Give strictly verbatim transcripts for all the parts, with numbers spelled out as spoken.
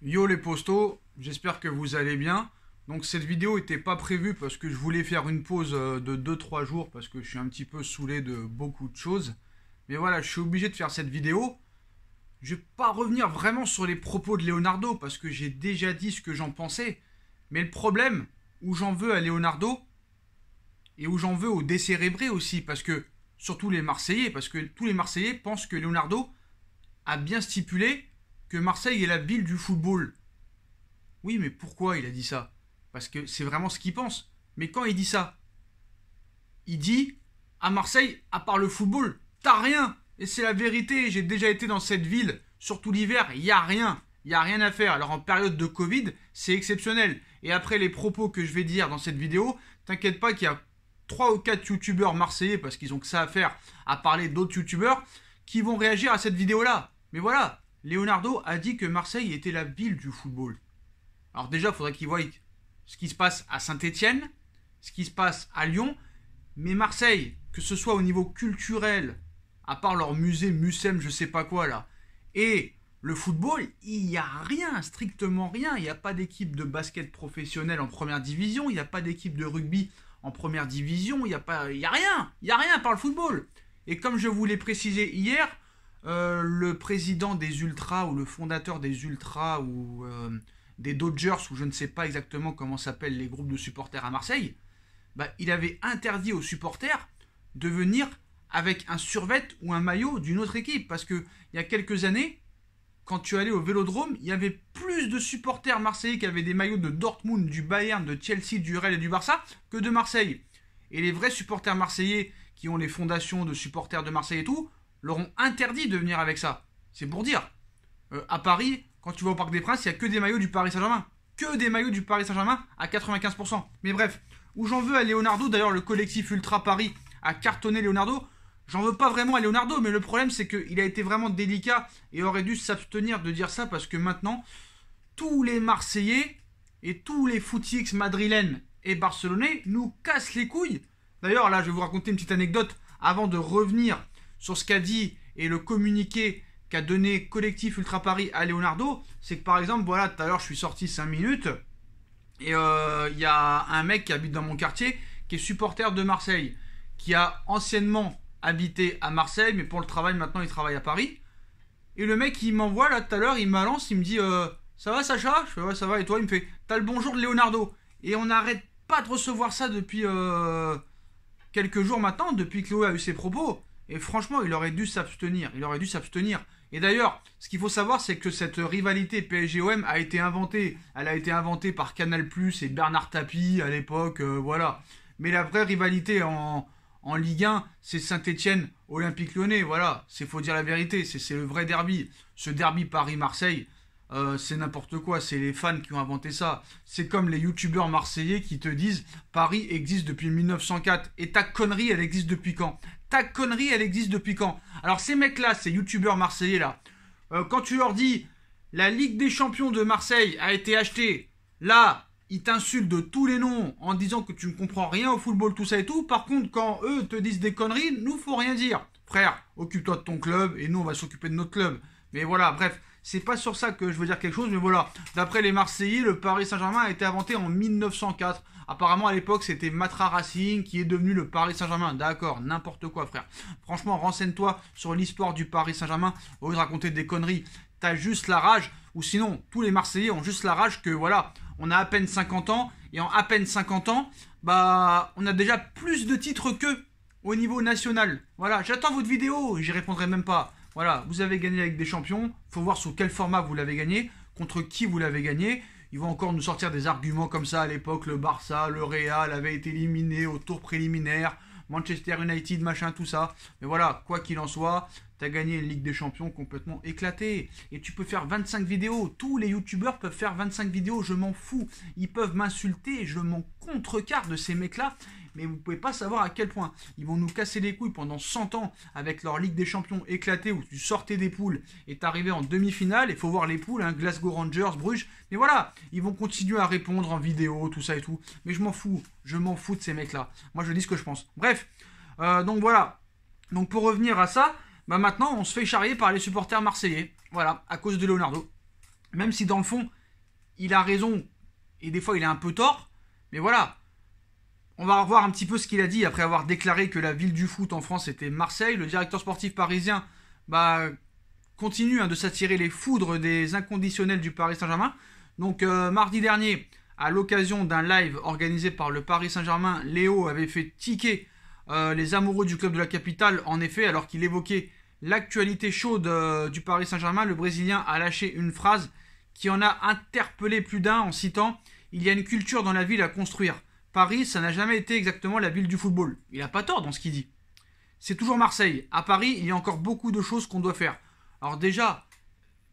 Yo les postos, j'espère que vous allez bien. Donc cette vidéo n'était pas prévue parce que je voulais faire une pause de deux trois jours parce que je suis un petit peu saoulé de beaucoup de choses. Mais voilà, je suis obligé de faire cette vidéo. Je ne vais pas revenir vraiment sur les propos de Leonardo parce que j'ai déjà dit ce que j'en pensais. Mais le problème où j'en veux à Leonardo et où j'en veux aux décérébrés aussi, parce que surtout les Marseillais, parce que tous les Marseillais pensent que Leonardo a bien stipulé que Marseille est la ville du football. Oui, mais pourquoi il a dit ça? Parce que c'est vraiment ce qu'il pense. Mais quand il dit ça, il dit, à Marseille, à part le football, t'as rien. Et c'est la vérité, j'ai déjà été dans cette ville, surtout l'hiver, il n'y a rien. Il n'y a rien à faire. Alors en période de Covid, c'est exceptionnel. Et après les propos que je vais dire dans cette vidéo, t'inquiète pas qu'il y a trois ou quatre youtubeurs marseillais, parce qu'ils ont que ça à faire, à parler d'autres youtubeurs, qui vont réagir à cette vidéo-là. Mais voilà, Leonardo a dit que Marseille était la ville du football. Alors déjà, il faudrait qu'il voie ce qui se passe à Saint-Étienne, ce qui se passe à Lyon, mais Marseille, que ce soit au niveau culturel, à part leur musée, Mucem, je sais pas quoi là, et le football, il n'y a rien, strictement rien. Il n'y a pas d'équipe de basket professionnelle en première division, il n'y a pas d'équipe de rugby en première division, il n'y a, pas, il y a rien, il n'y a rien par le football. Et comme je vous l'ai précisé hier, Euh, le président des Ultras ou le fondateur des Ultras ou euh, des Dodgers, ou je ne sais pas exactement comment s'appellent les groupes de supporters à Marseille, bah, il avait interdit aux supporters de venir avec un survêt ou un maillot d'une autre équipe. Parce qu'il y a quelques années, quand tu allais au Vélodrome, il y avait plus de supporters marseillais qui avaient des maillots de Dortmund, du Bayern, de Chelsea, du Real et du Barça que de Marseille. Et les vrais supporters marseillais qui ont les fondations de supporters de Marseille et tout leur ont interdit de venir avec ça. C'est pour dire, euh, à Paris, quand tu vas au Parc des Princes, il n'y a que des maillots du Paris Saint-Germain. Que des maillots du Paris Saint-Germain à quatre-vingt-quinze pour cent. Mais bref, où j'en veux à Leonardo, d'ailleurs le collectif Ultra Paris a cartonné Leonardo, j'en veux pas vraiment à Leonardo, mais le problème c'est qu'il a été vraiment délicat et aurait dû s'abstenir de dire ça, parce que maintenant, tous les Marseillais et tous les footix madrilènes et barcelonais nous cassent les couilles. D'ailleurs là, je vais vous raconter une petite anecdote avant de revenir sur ce qu'a dit et le communiqué qu'a donné Collectif Ultra Paris à Leonardo. C'est que par exemple, voilà, tout à l'heure je suis sorti cinq minutes, et il euh, y a un mec qui habite dans mon quartier, qui est supporter de Marseille, qui a anciennement habité à Marseille, mais pour le travail maintenant il travaille à Paris. Et le mec il m'envoie là tout à l'heure, il m'alance, il me dit euh, ça va Sacha? Je fais ouais ça va, et toi? Il me fait t'as le bonjour de Leonardo. Et on n'arrête pas de recevoir ça depuis euh, quelques jours maintenant, depuis que Léo a eu ses propos. Et franchement, il aurait dû s'abstenir. Il aurait dû s'abstenir. Et d'ailleurs, ce qu'il faut savoir, c'est que cette rivalité P S G O M a été inventée. Elle a été inventée par Canal plus et Bernard Tapie à l'époque. Euh, voilà. Mais la vraie rivalité en, en Ligue un, c'est Saint-Étienne Olympique Lyonnais. Voilà. C'est faut dire la vérité. C'est le vrai derby. Ce derby Paris-Marseille, euh, c'est n'importe quoi. C'est les fans qui ont inventé ça. C'est comme les youtubeurs marseillais qui te disent Paris existe depuis mille neuf cent quatre. Et ta connerie, elle existe depuis quand ? Ta connerie, elle existe depuis quand? Alors ces mecs-là, ces youtubeurs marseillais-là, euh, quand tu leur dis « La Ligue des champions de Marseille a été achetée », là, ils t'insultent de tous les noms en disant que tu ne comprends rien au football, tout ça et tout. Par contre, quand eux te disent des conneries, nous, faut rien dire. Frère, occupe-toi de ton club et nous, on va s'occuper de notre club. Mais voilà, bref, c'est pas sur ça que je veux dire quelque chose, mais voilà. D'après les Marseillais, le Paris Saint-Germain a été inventé en mille neuf cent quatre. Apparemment, à l'époque, c'était Matra Racing qui est devenu le Paris Saint-Germain. D'accord, n'importe quoi, frère. Franchement, renseigne-toi sur l'histoire du Paris Saint-Germain au lieu de raconter des conneries. T'as juste la rage, ou sinon, tous les Marseillais ont juste la rage que, voilà, on a à peine cinquante ans, et en à peine cinquante ans, bah, on a déjà plus de titres qu'eux au niveau national. Voilà, j'attends votre vidéo, j'y répondrai même pas. Voilà, vous avez gagné avec des champions, faut voir sous quel format vous l'avez gagné, contre qui vous l'avez gagné. Ils vont encore nous sortir des arguments comme ça. À l'époque, le Barça, le Real avait été éliminé au tour préliminaire, Manchester United, machin, tout ça. Mais voilà, quoi qu'il en soit, tu as gagné une Ligue des Champions complètement éclatée. Et tu peux faire vingt-cinq vidéos. Tous les youtubeurs peuvent faire vingt-cinq vidéos, je m'en fous. Ils peuvent m'insulter, je m'en contrecarre de ces mecs-là. Mais vous ne pouvez pas savoir à quel point ils vont nous casser les couilles pendant cent ans avec leur Ligue des Champions éclatée où tu sortais des poules et t'arrivais en demi-finale. Il faut voir les poules, hein, Glasgow Rangers, Bruges. Mais voilà, ils vont continuer à répondre en vidéo, tout ça et tout. Mais je m'en fous, je m'en fous de ces mecs-là. Moi, je dis ce que je pense. Bref, euh, donc voilà. Donc pour revenir à ça, bah maintenant, on se fait charrier par les supporters marseillais. Voilà, à cause de Leonardo. même si dans le fond, il a raison et des fois il a un peu tort, mais voilà. On va revoir un petit peu ce qu'il a dit après avoir déclaré que la ville du foot en France était Marseille. Le directeur sportif parisien bah, continue hein, de s'attirer les foudres des inconditionnels du Paris Saint-Germain. Donc euh, mardi dernier, à l'occasion d'un live organisé par le Paris Saint-Germain, Léo avait fait tiquer euh, les amoureux du club de la capitale. En effet, alors qu'il évoquait l'actualité chaude euh, du Paris Saint-Germain, le Brésilien a lâché une phrase qui en a interpellé plus d'un en citant « Il y a une culture dans la ville à construire. ». Paris, ça n'a jamais été exactement la ville du football. Il n'a pas tort dans ce qu'il dit. C'est toujours Marseille. À Paris, il y a encore beaucoup de choses qu'on doit faire. Alors déjà,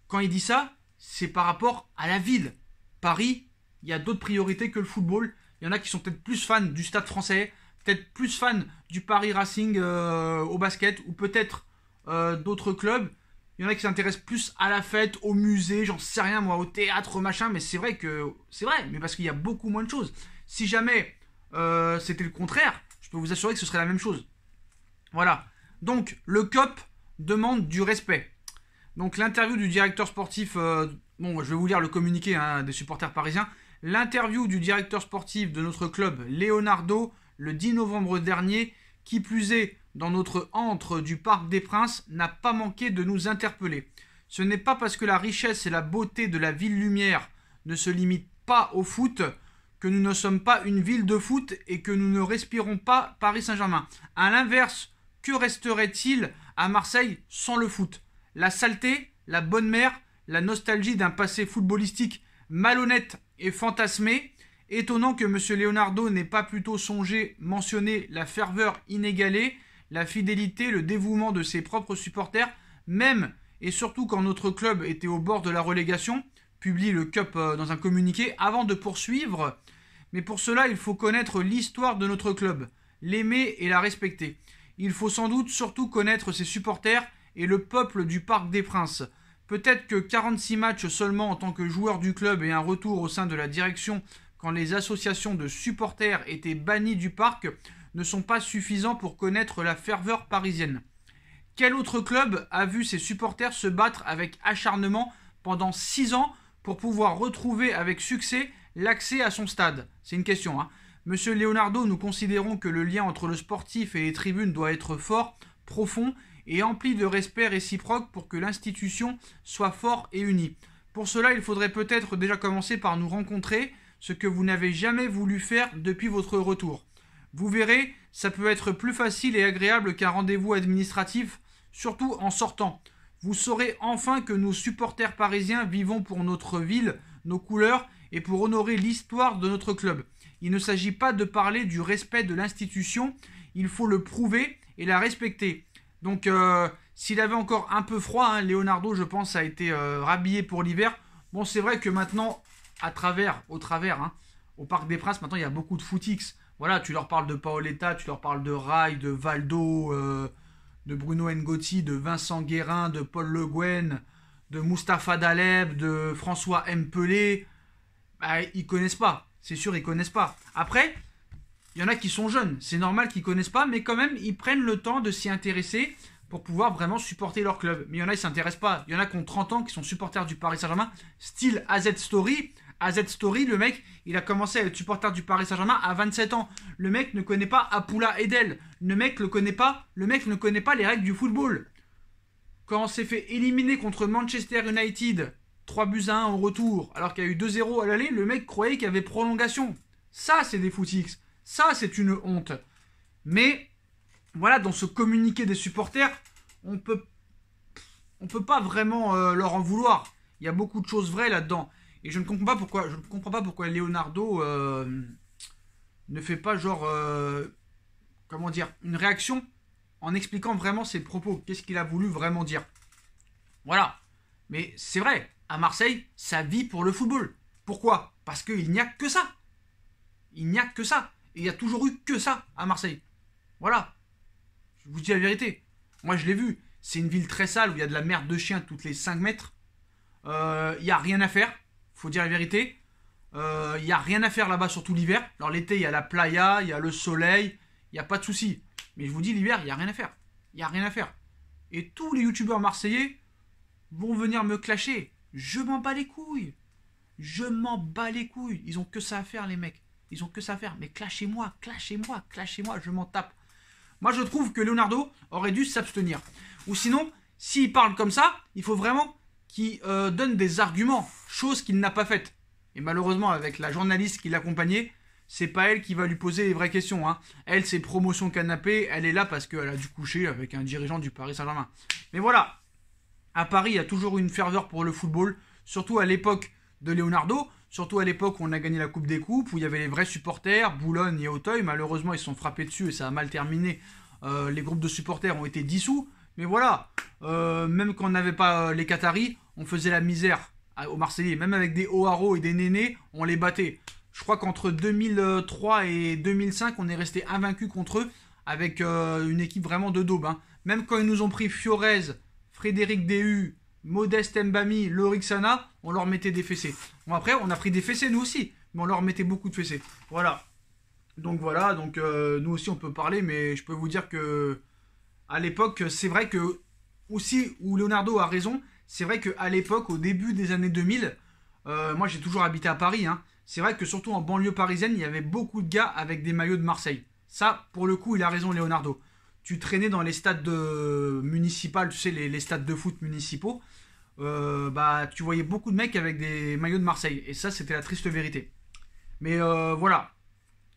quand il dit ça, c'est par rapport à la ville. Paris, il y a d'autres priorités que le football. Il y en a qui sont peut-être plus fans du Stade français, peut-être plus fans du Paris Racing euh, au basket, ou peut-être euh, d'autres clubs. Il y en a qui s'intéressent plus à la fête, au musée, j'en sais rien moi, au théâtre, machin. Mais c'est vrai que... C'est vrai, mais parce qu'il y a beaucoup moins de choses. Si jamais euh, c'était le contraire, je peux vous assurer que ce serait la même chose. Voilà. Donc, le C O P demande du respect. Donc, l'interview du directeur sportif... Euh, bon, je vais vous lire le communiqué hein, des supporters parisiens. L'interview du directeur sportif de notre club, Leonardo, le dix novembre dernier, qui plus est dans notre antre du Parc des Princes, n'a pas manqué de nous interpeller. Ce n'est pas parce que la richesse et la beauté de la ville lumière ne se limitent pas au foot... que nous ne sommes pas une ville de foot et que nous ne respirons pas Paris Saint-Germain. À l'inverse, que resterait-il à Marseille sans le foot? La saleté, la bonne mère, la nostalgie d'un passé footballistique malhonnête et fantasmé. Étonnant que M. Leonardo n'ait pas plutôt songé mentionner la ferveur inégalée, la fidélité, le dévouement de ses propres supporters, même et surtout quand notre club était au bord de la relégation, publie le C U P dans un communiqué, avant de poursuivre. Mais pour cela, il faut connaître l'histoire de notre club, l'aimer et la respecter. Il faut sans doute surtout connaître ses supporters et le peuple du Parc des Princes. Peut-être que quarante-six matchs seulement en tant que joueur du club et un retour au sein de la direction quand les associations de supporters étaient bannies du parc ne sont pas suffisants pour connaître la ferveur parisienne. Quel autre club a vu ses supporters se battre avec acharnement pendant six ans pour pouvoir retrouver avec succès l'accès à son stade? C'est une question. Hein. Monsieur Leonardo, nous considérons que le lien entre le sportif et les tribunes doit être fort, profond et empli de respect réciproque pour que l'institution soit forte et unie. Pour cela, il faudrait peut-être déjà commencer par nous rencontrer, ce que vous n'avez jamais voulu faire depuis votre retour. Vous verrez, ça peut être plus facile et agréable qu'un rendez-vous administratif, surtout en sortant. Vous saurez enfin que nos supporters parisiens vivons pour notre ville, nos couleurs et pour honorer l'histoire de notre club. Il ne s'agit pas de parler du respect de l'institution, il faut le prouver et la respecter. Donc euh, s'il avait encore un peu froid, hein, Leonardo je pense a été euh, rhabillé pour l'hiver. Bon c'est vrai que maintenant, à travers, au travers, hein, au Parc des Princes, maintenant il y a beaucoup de footix. Voilà, tu leur parles de Paoletta, tu leur parles de Raï, de Valdo... Euh de Bruno N'Gotti, de Vincent Guérin, de Paul Le Guen, de Mustapha Daleb, de François M. Pelé, bah, ils connaissent pas. C'est sûr, ils connaissent pas. Après, il y en a qui sont jeunes. C'est normal qu'ils connaissent pas, mais quand même, ils prennent le temps de s'y intéresser pour pouvoir vraiment supporter leur club. Mais il y en a, ils s'intéressent pas. Il y en a qui ont trente ans, qui sont supporters du Paris Saint-Germain, style A Z Story. A Z Story, le mec, il a commencé à être supporter du Paris Saint-Germain à vingt-sept ans. Le mec ne connaît pas Apoula Edel. Le mec le connaît pas. Le mec ne connaît pas les règles du football. Quand on s'est fait éliminer contre Manchester United, trois buts à un au retour, alors qu'il y a eu deux zéro à l'aller, le mec croyait qu'il y avait prolongation. Ça, c'est des footix. Ça, c'est une honte. Mais, voilà, dans ce communiqué des supporters, on peut, on peut pas vraiment euh, leur en vouloir. Il y a beaucoup de choses vraies là-dedans. Et je ne comprends pas pourquoi, je ne comprends pas pourquoi Leonardo euh, ne fait pas genre, euh, comment dire, une réaction en expliquant vraiment ses propos. Qu'est-ce qu'il a voulu vraiment dire? Voilà. Mais c'est vrai, à Marseille, ça vit pour le football. Pourquoi? Parce qu'il n'y a que ça. Il n'y a que ça. Et il n'y a toujours eu que ça à Marseille. Voilà. Je vous dis la vérité. Moi, je l'ai vu. C'est une ville très sale où il y a de la merde de chien toutes les cinq mètres. Euh, il n'y a rien à faire. Faut dire la vérité, il euh, n'y a rien à faire là-bas, surtout l'hiver. Alors l'été, il y a la playa, il y a le soleil, il n'y a pas de souci. Mais je vous dis, l'hiver, il n'y a rien à faire. Il n'y a rien à faire. Et tous les youtubeurs marseillais vont venir me clasher. Je m'en bats les couilles. Je m'en bats les couilles. Ils ont que ça à faire, les mecs. Ils ont que ça à faire. Mais clashez-moi, clashez-moi, clashez-moi. Je m'en tape. Moi, je trouve que Leonardo aurait dû s'abstenir. Ou sinon, s'il parle comme ça, il faut vraiment qu'il euh, donne des arguments. Chose qu'il n'a pas faite. Et malheureusement, avec la journaliste qui l'accompagnait, c'est pas elle qui va lui poser les vraies questions. Hein. Elle, c'est promotion canapé. Elle est là parce qu'elle a dû coucher avec un dirigeant du Paris Saint-Germain. Mais voilà. À Paris, il y a toujours une ferveur pour le football. Surtout à l'époque de Leonardo. Surtout à l'époque où on a gagné la Coupe des Coupes. Où il y avait les vrais supporters. Boulogne et Auteuil. Malheureusement, ils se sont frappés dessus et ça a mal terminé. Euh, les groupes de supporters ont été dissous. Mais voilà. Euh, même quand on n'avait pas euh, les Qataris, on faisait la misère aux Marseillais. Même avec des O'Haraud et des Nénés, on les battait. Je crois qu'entre deux mille trois et deux mille cinq, on est resté invaincus contre eux avec euh, une équipe vraiment de daube. Hein. Même quand ils nous ont pris Fiorez, Frédéric Déhu, Modeste Mbami, Lorixana, on leur mettait des fessées. Bon, après, on a pris des fessées nous aussi, mais on leur mettait beaucoup de fessées. Voilà. Donc voilà, donc euh, nous aussi on peut parler, mais je peux vous dire que à l'époque, c'est vrai que aussi où Leonardo a raison, c'est vrai qu'à l'époque, au début des années deux mille, euh, moi j'ai toujours habité à Paris, hein. C'est vrai que surtout en banlieue parisienne, il y avait beaucoup de gars avec des maillots de Marseille. Ça, pour le coup, il a raison, Leonardo. Tu traînais dans les stades de... municipaux, tu sais, les, les stades de foot municipaux. Euh, bah, tu voyais beaucoup de mecs avec des maillots de Marseille. Et ça, c'était la triste vérité. Mais euh, voilà.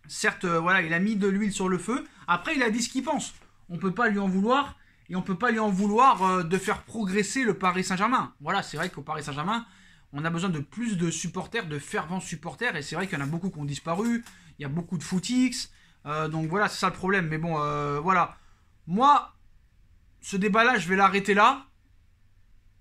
Certes, euh, voilà, il a mis de l'huile sur le feu. Après, il a dit ce qu'il pense. On ne peut pas lui en vouloir. Et on ne peut pas lui en vouloir euh, de faire progresser le Paris Saint-Germain. Voilà, c'est vrai qu'au Paris Saint-Germain... on a besoin de plus de supporters, de fervents supporters. Et c'est vrai qu'il y en a beaucoup qui ont disparu. Il y a beaucoup de footix. Euh, donc voilà, c'est ça le problème. Mais bon, euh, voilà. Moi, ce débat-là, je vais l'arrêter là.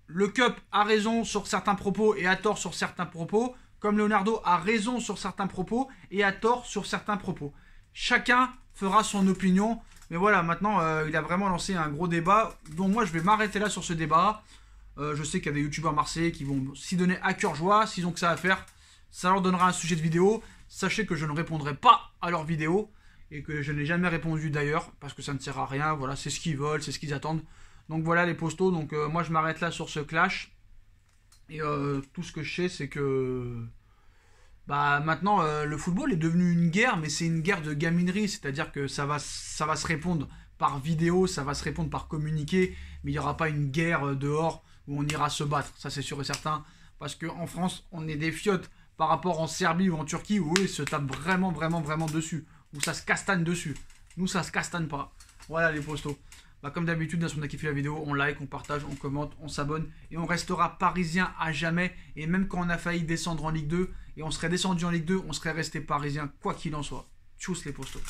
Le Cup a raison sur certains propos et a tort sur certains propos. Comme Leonardo a raison sur certains propos et a tort sur certains propos. Chacun fera son opinion. Mais voilà, maintenant, euh, il a vraiment lancé un gros débat. Donc moi, je vais m'arrêter là sur ce débat. Euh, je sais qu'il y a des youtubeurs marseillais qui vont s'y donner à cœur joie. S'ils ont que ça à faire, ça leur donnera un sujet de vidéo. Sachez que je ne répondrai pas à leurs vidéos. Et que je n'ai jamais répondu d'ailleurs. Parce que ça ne sert à rien. Voilà, c'est ce qu'ils veulent, c'est ce qu'ils attendent. Donc voilà les postos. Donc euh, moi je m'arrête là sur ce clash. Et euh, tout ce que je sais c'est que... bah maintenant euh, le football est devenu une guerre. Mais c'est une guerre de gaminerie. C'est-à-dire que ça va, ça va se répondre par vidéo. Ça va se répondre par communiqué. Mais il n'y aura pas une guerre dehors où on ira se battre, ça c'est sûr et certain, parce qu'en France, on est des fiottes par rapport en Serbie ou en Turquie, où eux, ils se tapent vraiment, vraiment, vraiment dessus, où ça se castagne dessus. Nous, ça se castagne pas. Voilà les postos. Bah, comme d'habitude, si on a kiffé la vidéo, on like, on partage, on commente, on s'abonne, et on restera parisien à jamais, et même quand on a failli descendre en Ligue deux, et on serait descendu en Ligue deux, on serait resté parisien, quoi qu'il en soit. Tchuss les postos.